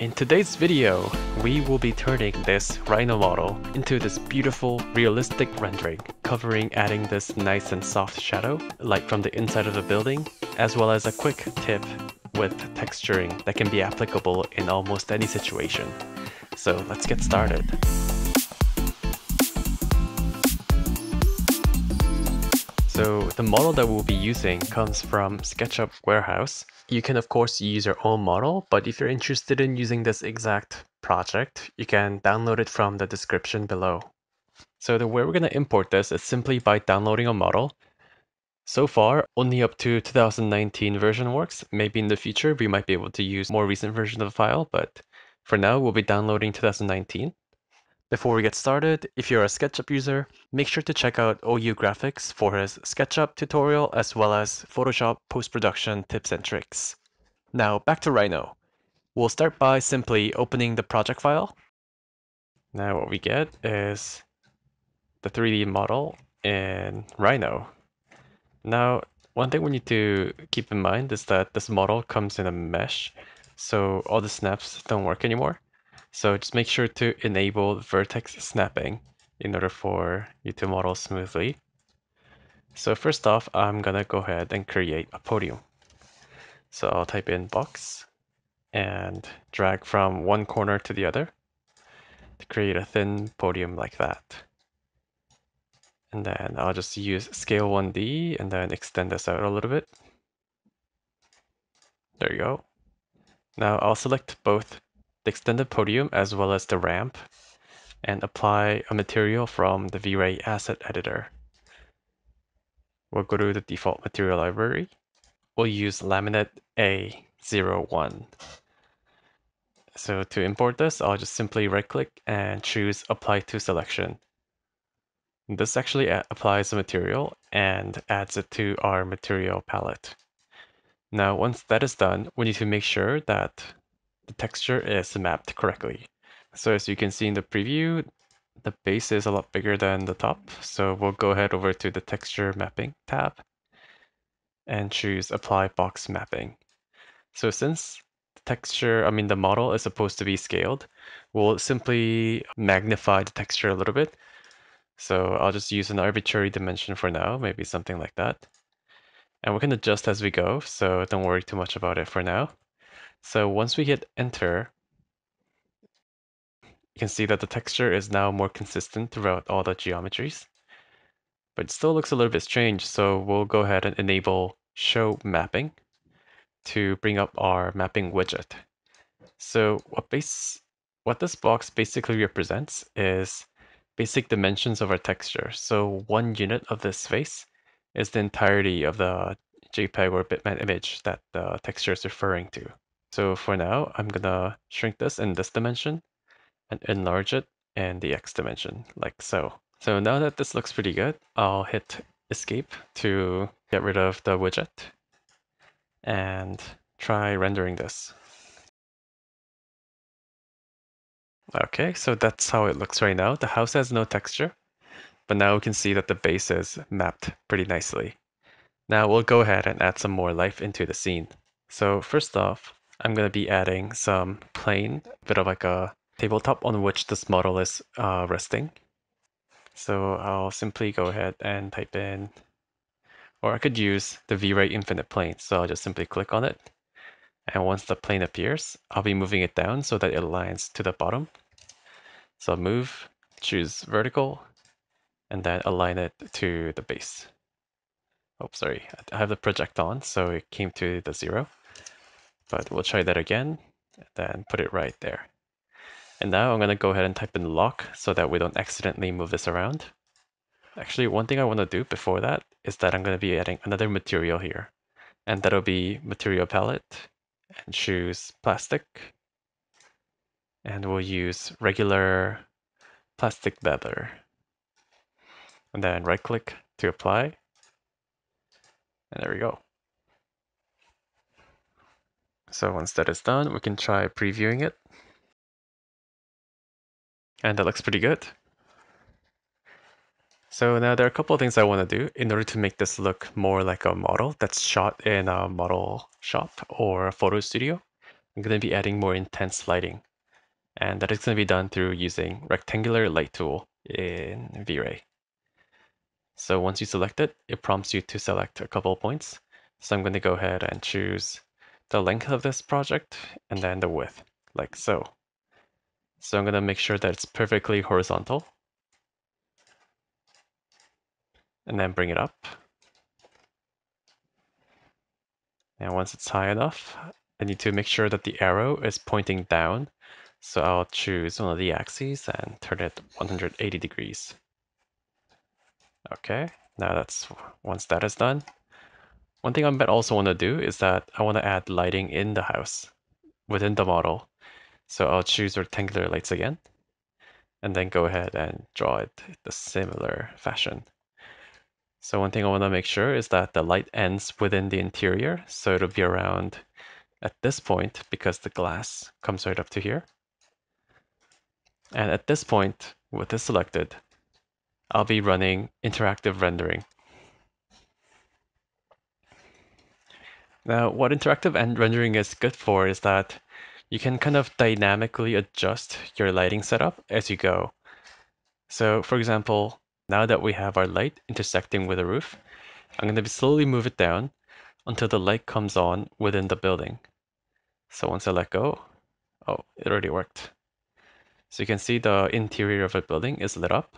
In today's video, we will be turning this Rhino model into this beautiful, realistic rendering, covering adding this nice and soft shadow, light from the inside of the building, as well as a quick tip with texturing that can be applicable in almost any situation. So let's get started. So the model that we'll be using comes from SketchUp Warehouse. You can of course use your own model, but if you're interested in using this exact project, you can download it from the description below. So the way we're going to import this is simply by downloading a model. So far, only up to 2019 version works. Maybe in the future, we might be able to use more recent version of the file, but for now, we'll be downloading 2019. Before we get started, if you're a SketchUp user, make sure to check out OUGraphics for his SketchUp tutorial as well as Photoshop post-production tips and tricks. Now back to Rhino. We'll start by simply opening the project file. Now what we get is the 3D model in Rhino. Now one thing we need to keep in mind is that this model comes in a mesh, so all the snaps don't work anymore. So just make sure to enable vertex snapping in order for you to model smoothly. So first off, I'm gonna go ahead and create a podium. So I'll type in box and drag from one corner to the other to create a thin podium like that. And then I'll just use scale 1D and then extend this out a little bit. There you go. Now I'll select both the extended podium as well as the ramp and apply a material from the V-Ray Asset Editor. We'll go to the default material library. We'll use laminate A01. So to import this, I'll just simply right click and choose apply to selection. This actually applies the material and adds it to our material palette. Now once that is done, we need to make sure that the texture is mapped correctly. So as you can see in the preview, the base is a lot bigger than the top. So we'll go ahead over to the texture mapping tab and choose apply box mapping. So since the model is supposed to be scaled, we'll simply magnify the texture a little bit. So I'll just use an arbitrary dimension for now, maybe something like that. And we can adjust as we go, so don't worry too much about it for now. So once we hit enter, you can see that the texture is now more consistent throughout all the geometries, but it still looks a little bit strange. So we'll go ahead and enable show mapping to bring up our mapping widget. So what this box basically represents is basic dimensions of our texture. So one unit of this face is the entirety of the JPEG or Bitmap image that the texture is referring to. So for now, I'm gonna shrink this in this dimension and enlarge it in the X dimension, like so. So now that this looks pretty good, I'll hit escape to get rid of the widget and try rendering this. Okay, so that's how it looks right now. The house has no texture, but now we can see that the base is mapped pretty nicely. Now we'll go ahead and add some more life into the scene. So first off, I'm going to be adding some plane, bit of like a tabletop on which this model is resting. So I'll simply go ahead and type in, or I could use the V-Ray Infinite Plane. So I'll just simply click on it. And once the plane appears, I'll be moving it down so that it aligns to the bottom. So I'll move, choose vertical, and then align it to the base. Oops, sorry, I have the project on, so it came to the zero. But we'll try that again, and then put it right there. And now I'm going to go ahead and type in lock so that we don't accidentally move this around. Actually, one thing I want to do before that is that I'm going to be adding another material here. And that'll be material palette, and choose plastic. And we'll use regular plastic leather. And then right click to apply. And there we go. So once that is done, we can try previewing it. And that looks pretty good. So now there are a couple of things I want to do in order to make this look more like a model that's shot in a model shop or a photo studio. I'm going to be adding more intense lighting, and that is going to be done through using rectangular light tool in V-Ray. So once you select it, it prompts you to select a couple of points. So I'm going to go ahead and choose the length of this project and then the width, like so. So I'm going to make sure that it's perfectly horizontal, and then bring it up. And once it's high enough, I need to make sure that the arrow is pointing down. So I'll choose one of the axes and turn it 180 degrees. Okay, now that's once that is done. One thing I also want to do is that I want to add lighting in the house within the model. So I'll choose rectangular lights again, and then go ahead and draw it in a similar fashion. So one thing I want to make sure is that the light ends within the interior, so it'll be around at this point because the glass comes right up to here. And at this point, with this selected, I'll be running interactive rendering. Now, what interactive rendering is good for is that you can kind of dynamically adjust your lighting setup as you go. So for example, now that we have our light intersecting with the roof, I'm going to slowly move it down until the light comes on within the building. So once I let go, oh, it already worked. So you can see the interior of a building is lit up.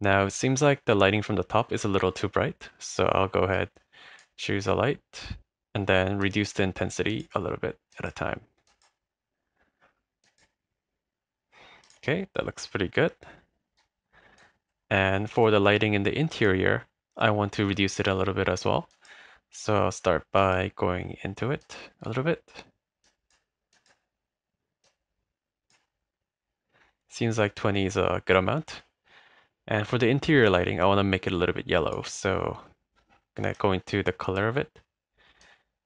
Now it seems like the lighting from the top is a little too bright, so I'll go ahead, choose a light, and then reduce the intensity a little bit at a time. Okay, that looks pretty good. And for the lighting in the interior, I want to reduce it a little bit as well. So I'll start by going into it a little bit. Seems like 20 is a good amount. And for the interior lighting, I want to make it a little bit yellow. So I'm going to go into the color of it,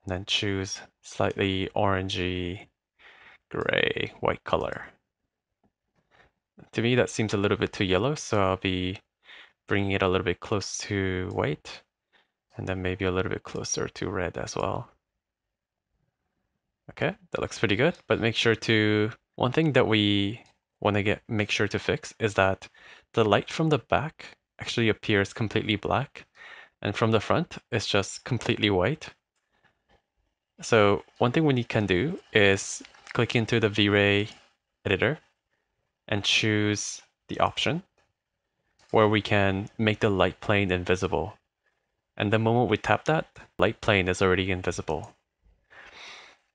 and then choose slightly orangey, gray, white color. To me, that seems a little bit too yellow, so I'll be bringing it a little bit close to white, and then maybe a little bit closer to red as well. Okay, that looks pretty good, but make sure to, one thing that we want to make sure to fix is that the light from the back actually appears completely black, and from the front, it's just completely white. So one thing we can do is click into the V-Ray editor, and choose the option where we can make the light plane invisible. And the moment we tap that, light plane is already invisible.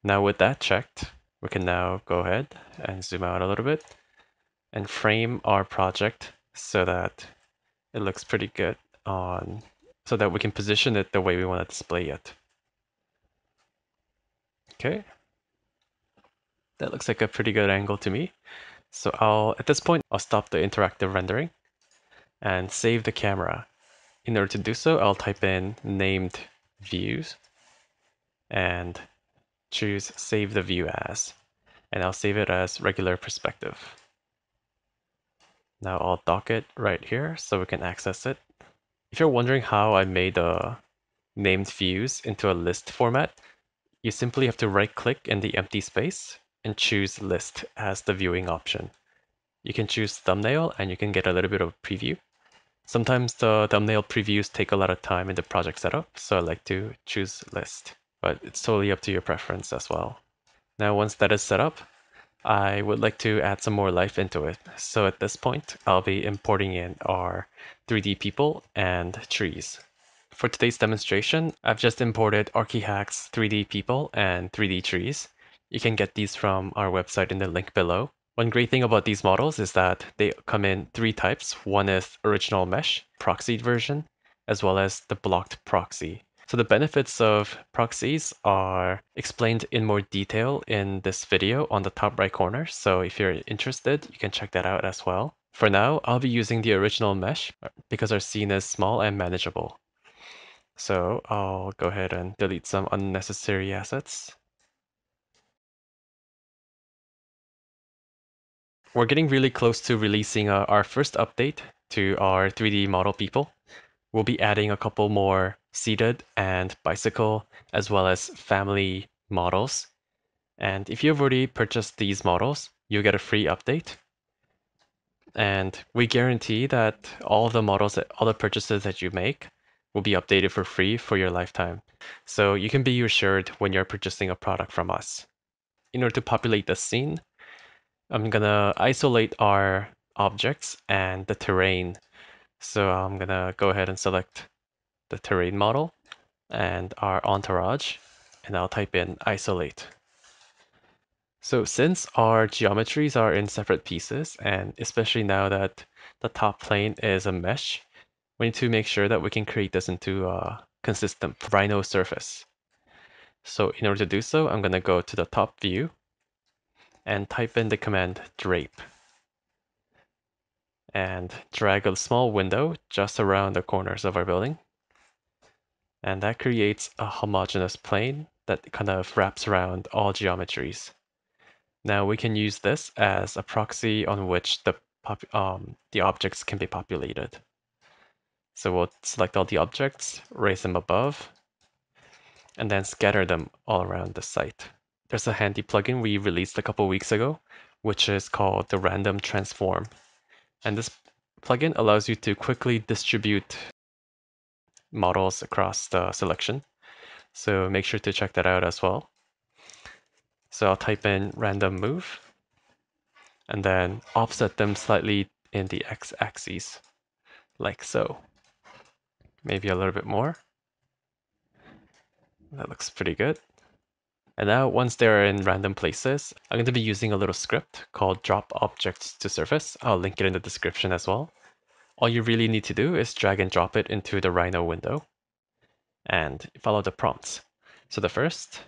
Now with that checked, we can now go ahead and zoom out a little bit and frame our project so that it looks pretty good on, so that we can position it the way we want to display it. Okay, that looks like a pretty good angle to me. So at this point, I'll stop the interactive rendering and save the camera. In order to do so, I'll type in named views and choose save the view as, and I'll save it as regular perspective. Now I'll dock it right here so we can access it. If you're wondering how I made the named views into a list format, you simply have to right click in the empty space and choose list as the viewing option. You can choose thumbnail and you can get a little bit of a preview. Sometimes the thumbnail previews take a lot of time in the project setup, so I like to choose list, but it's totally up to your preference as well. Now once that is set up, I would like to add some more life into it. So at this point, I'll be importing in our 3D people and trees. For today's demonstration, I've just imported Archi Hacks 3D people and 3D trees. You can get these from our website in the link below. One great thing about these models is that they come in three types. One is original mesh, proxied version, as well as the blocked proxy. So the benefits of proxies are explained in more detail in this video on the top right corner. So if you're interested, you can check that out as well. For now, I'll be using the original mesh because our scene is small and manageable. So I'll go ahead and delete some unnecessary assets. We're getting really close to releasing our first update to our 3D model people. We'll be adding a couple more seated and bicycle, as well as family models. And if you've already purchased these models, you get a free update. And we guarantee that all the models, all the purchases that you make will be updated for free for your lifetime. So you can be assured when you're purchasing a product from us. In order to populate the scene, I'm gonna isolate our objects and the terrain. So I'm gonna go ahead and select the terrain model and our entourage, and I'll type in isolate. So since our geometries are in separate pieces, and especially now that the top plane is a mesh, we need to make sure that we can create this into a consistent Rhino surface. So in order to do so, I'm going to go to the top view and type in the command drape and drag a small window just around the corners of our building. And that creates a homogeneous plane that kind of wraps around all geometries. Now we can use this as a proxy on which the objects can be populated. So we'll select all the objects, raise them above, and then scatter them all around the site. There's a handy plugin we released a couple weeks ago, which is called the Random Transform. And this plugin allows you to quickly distribute models across the selection. So make sure to check that out as well. So I'll type in random move and then offset them slightly in the x-axis, like so. Maybe a little bit more. That looks pretty good. And now once they're in random places, I'm going to be using a little script called drop objects to surface. I'll link it in the description as well. All you really need to do is drag and drop it into the Rhino window and follow the prompts. So the first,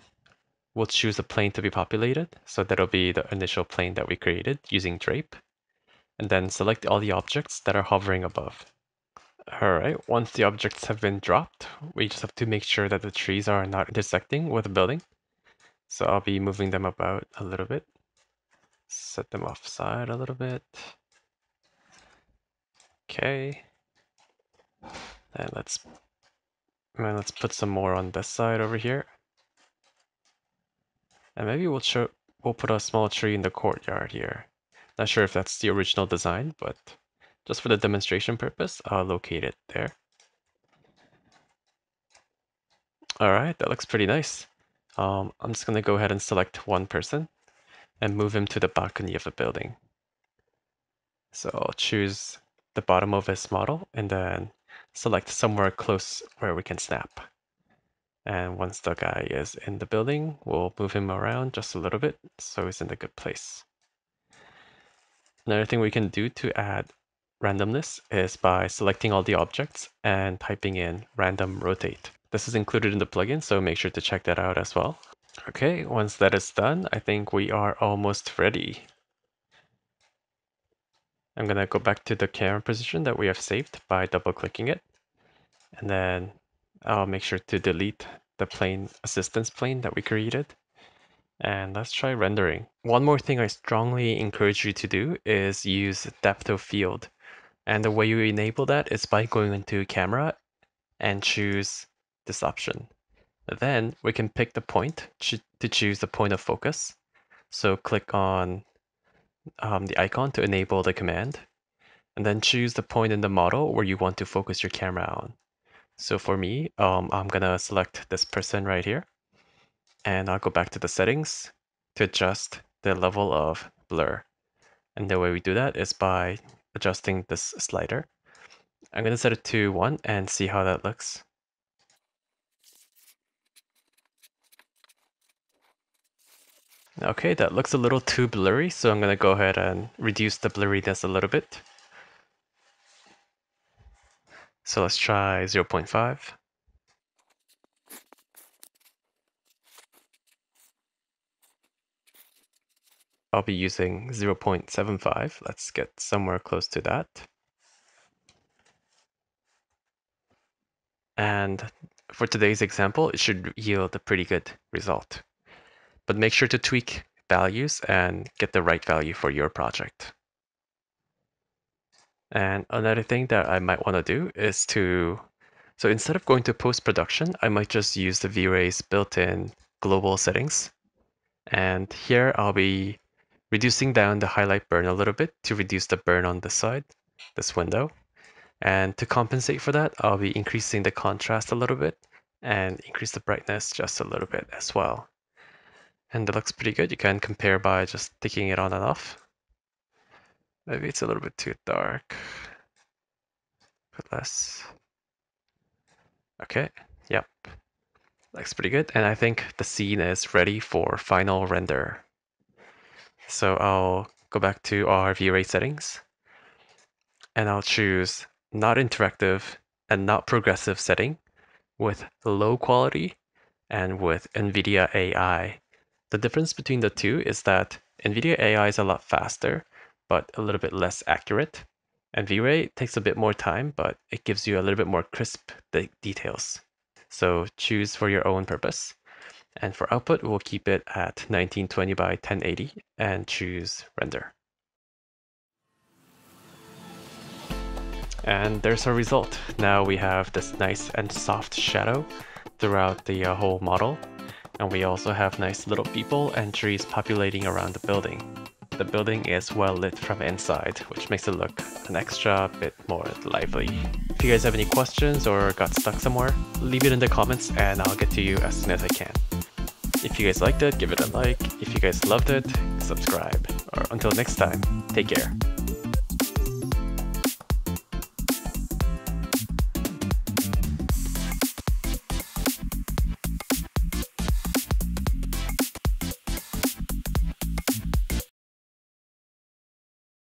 we'll choose a plane to be populated, so that'll be the initial plane that we created using drape, and then select all the objects that are hovering above. Alright, once the objects have been dropped, we just have to make sure that the trees are not intersecting with the building. So I'll be moving them about a little bit, set them offside a little bit. Okay, and let's put some more on this side over here. And maybe we'll put a small tree in the courtyard here. Not sure if that's the original design, but just for the demonstration purpose, I'll locate it there. All right, that looks pretty nice. I'm just gonna go ahead and select one person and move him to the balcony of the building. So I'll choose the bottom of his model and then select somewhere close where we can snap. And once the guy is in the building, we'll move him around just a little bit so he's in a good place. Another thing we can do to add randomness is by selecting all the objects and typing in random rotate. This is included in the plugin, so make sure to check that out as well. Okay, once that is done, I think we are almost ready. I'm going to go back to the camera position that we have saved by double-clicking it, and then I'll make sure to delete the plane assistance plane that we created. And let's try rendering. One more thing I strongly encourage you to do is use depth of field. And the way you enable that is by going into camera and choose this option. Then we can pick the point to choose the point of focus. So click on the icon to enable the command, and then choose the point in the model where you want to focus your camera on. So for me, I'm going to select this person right here, and I'll go back to the settings to adjust the level of blur. And the way we do that is by adjusting this slider. I'm going to set it to 1 and see how that looks. Okay, that looks a little too blurry, so I'm going to go ahead and reduce the blurriness a little bit. So let's try 0.5. I'll be using 0.75. Let's get somewhere close to that. And for today's example, it should yield a pretty good result. But make sure to tweak values and get the right value for your project. And another thing that I might want to do is so instead of going to post-production, I might just use the V-Ray's built-in global settings And here I'll be reducing down the highlight burn a little bit to reduce the burn on this side, this window. And to compensate for that, I'll be increasing the contrast a little bit and increase the brightness just a little bit as well. And that looks pretty good. You can compare by just ticking it on and off. Maybe it's a little bit too dark. Put less. Okay, yep. Looks pretty good. And I think the scene is ready for final render. So I'll go back to our V-Ray settings. And I'll choose not interactive and not progressive setting with low quality and with NVIDIA AI. The difference between the two is that NVIDIA AI is a lot faster, but a little bit less accurate. And V-Ray takes a bit more time, but it gives you a little bit more crisp details. So choose for your own purpose. And for output, we'll keep it at 1920 by 1080 and choose render. And there's our result. Now we have this nice and soft shadow throughout the whole model. And we also have nice little people and trees populating around the building. The building is well lit from inside, which makes it look an extra bit more lively. If you guys have any questions or got stuck somewhere, leave it in the comments and I'll get to you as soon as I can. If you guys liked it, give it a like. If you guys loved it, subscribe. Or until next time, take care.